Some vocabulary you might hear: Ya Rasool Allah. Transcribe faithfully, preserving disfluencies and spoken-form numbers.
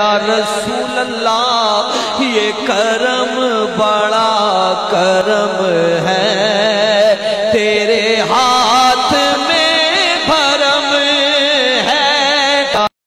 या रसूल अल्लाह ये करम बड़ा करम है।